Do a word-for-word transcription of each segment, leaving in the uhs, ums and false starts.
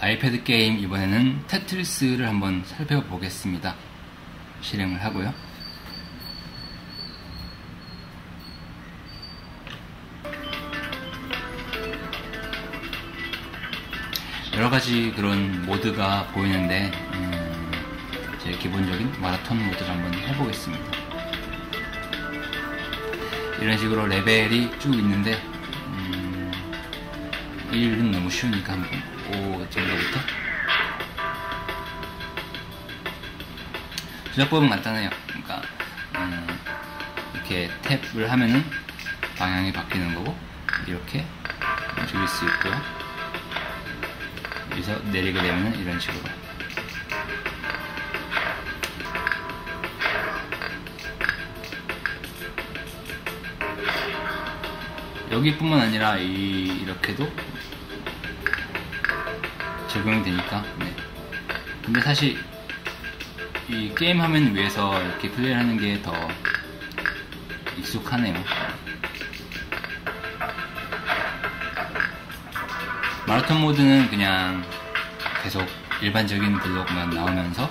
아이패드 게임, 이번에는 테트리스를 한번 살펴보겠습니다. 실행을 하고요. 여러가지 그런 모드가 보이는데 음, 제 기본적인 마라톤 모드를 한번 해보겠습니다. 이런 식으로 레벨이 쭉 있는데 음, 일은 너무 쉬우니까 한번 오 정도부터 조작법은 간단해요. 그러니까 음, 이렇게 탭을 하면은 방향이 바뀌는 거고, 이렇게 줄일 수 있고요. 여기서 내리게 되면 이런 식으로 여기뿐만 아니라 이, 이렇게도 적용이 되니까. 네. 근데 사실 이 게임 화면 위에서 이렇게 플레이를 하는 게 더 익숙하네요. 마라톤 모드는 그냥 계속 일반적인 블록만 나오면서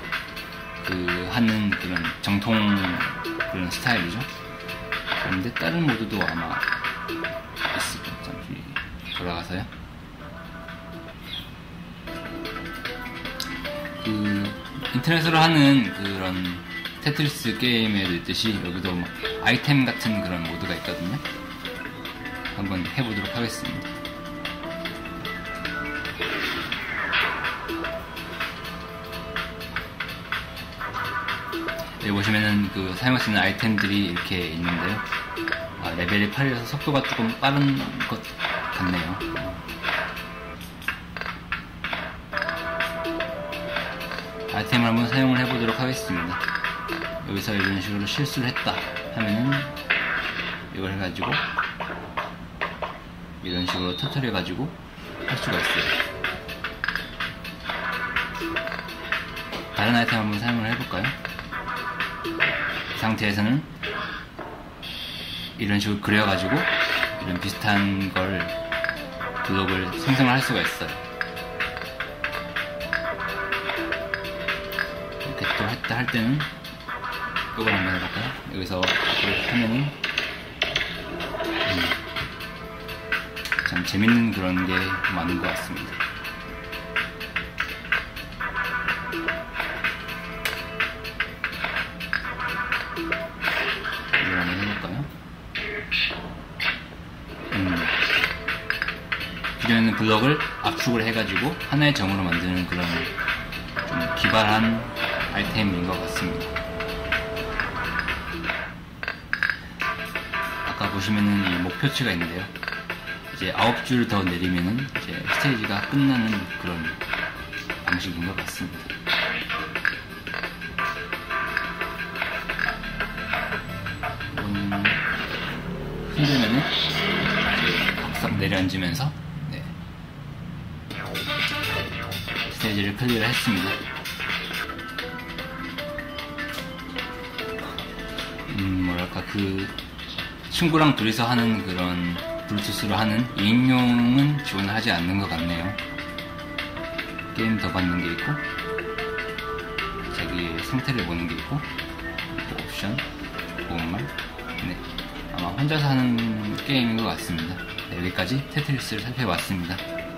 그 하는 그런 정통 그런 스타일이죠. 그런데 다른 모드도 아마 있을 거예요. 잠시 돌아가서요. 그 인터넷으로 하는 그런 테트리스 게임에도 있듯이 여기도 막 아이템 같은 그런 모드가 있거든요. 한번 해보도록 하겠습니다. 여기 보시면은 그 사용할 수 있는 아이템들이 이렇게 있는데요. 아, 레벨이 팔이라서 속도가 조금 빠른 것 같네요. 아이템을 한번 사용을 해보도록 하겠습니다. 여기서 이런 식으로 실수를 했다 하면은 이걸 해가지고 이런 식으로 터트려가지고 할 수가 있어요. 다른 아이템 한번 사용을 해볼까요? 상태에서는 이런 식으로 그려가지고 이런 비슷한 걸 블록을 생성을 할 수가 있어요. 이렇게 또 했다 할 때는 이걸 한번 해볼까요? 여기서 이렇게 하면은 음, 참 재밌는 그런 게 많은 것 같습니다. 기존에는 블럭을 압축을 해가지고 하나의 점으로 만드는 그런 좀 기발한 아이템인 것 같습니다. 아까 보시면은 이 목표치가 있는데요. 이제 아홉 줄 더 내리면은 이제 스테이지가 끝나는 그런 방식인 것 같습니다. 음, 흔들면은 박삭 내려앉으면서 스테이지를 클리어를 했습니다. 음, 뭐랄까, 그, 친구랑 둘이서 하는 그런, 블루투스로 하는 이인용은 지원을 하지 않는 것 같네요. 게임 더 받는 게 있고, 자기 상태를 보는 게 있고, 또 옵션, 보험말. 네. 아마 혼자서 하는 게임인 것 같습니다. 네, 여기까지 테트리스를 살펴봤습니다.